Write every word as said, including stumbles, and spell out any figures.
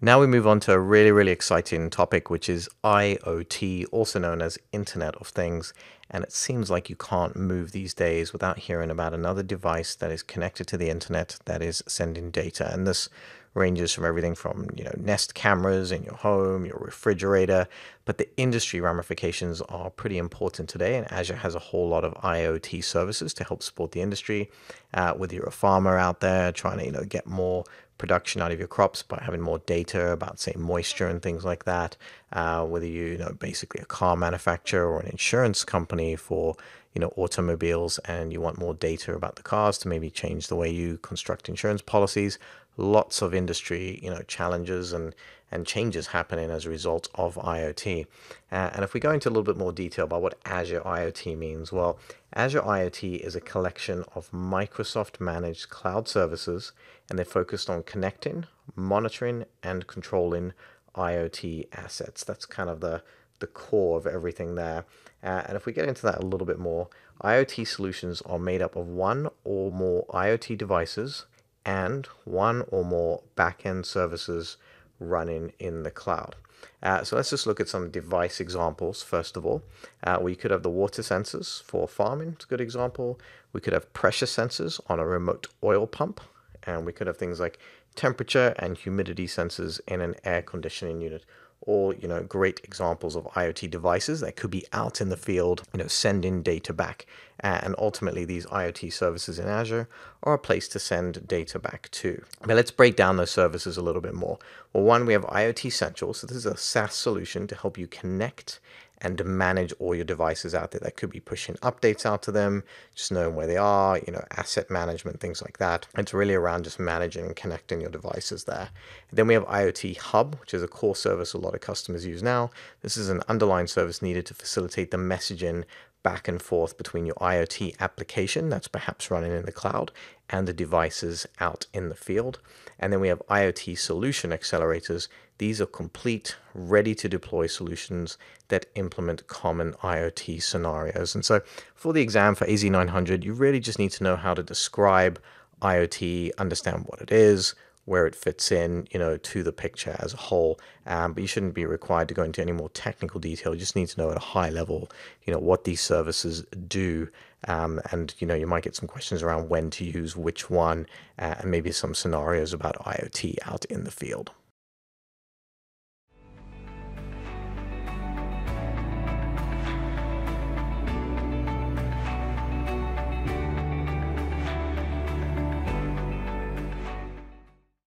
Now we move on to a really, really exciting topic, which is I O T, also known as Internet of Things. And it seems like you can't move these days without hearing about another device that is connected to the internet that is sending data. And this ranges from everything from, you know, Nest cameras in your home, your refrigerator, but the industry ramifications are pretty important today. And Azure has a whole lot of I O T services to help support the industry. Uh, whether you're a farmer out there trying to, you know, get more production out of your crops by having more data about, say, moisture and things like that, uh, whether you, you know, basically a car manufacturer or an insurance company for, you know, automobiles, and you want more data about the cars to maybe change the way you construct insurance policies. Lots of industry, you know, challenges and and changes happening as a result of I O T. Uh, and if we go into a little bit more detail about what Azure I O T means, well, Azure I O T is a collection of Microsoft managed cloud services, and they're focused on connecting, monitoring, and controlling I O T assets. That's kind of the the core of everything there. Uh, and if we get into that a little bit more, I O T solutions are made up of one or more I O T devices and one or more back-end services running in the cloud. Uh, so let's just look at some device examples. First of all, uh, we could have the water sensors for farming. It's a good example. We could have pressure sensors on a remote oil pump, and we could have things like temperature and humidity sensors in an air conditioning unit. All, you know, great examples of I O T devices that could be out in the field, you know, sending data back. And ultimately, these I O T services in Azure are a place to send data back to. But let's break down those services a little bit more. Well, one, we have I O T Central. So this is a SaaS solution to help you connect and manage all your devices out there. That could be pushing updates out to them, just knowing where they are, you know, asset management, things like that. It's really around just managing and connecting your devices there. And then we have I O T Hub, which is a core service a lot of customers use now. This is an underlying service needed to facilitate the messaging back and forth between your I O T application that's perhaps running in the cloud and the devices out in the field. And then we have I O T solution accelerators. These are complete, ready-to-deploy solutions that implement common I O T scenarios. And so for the exam for A Z nine hundred, you really just need to know how to describe I O T, understand what it is, where it fits in, you know, to the picture as a whole. Um, but you shouldn't be required to go into any more technical detail. You just need to know at a high level, you know, what these services do. Um, and, you know, you might get some questions around when to use which one, uh, and maybe some scenarios about I O T out in the field.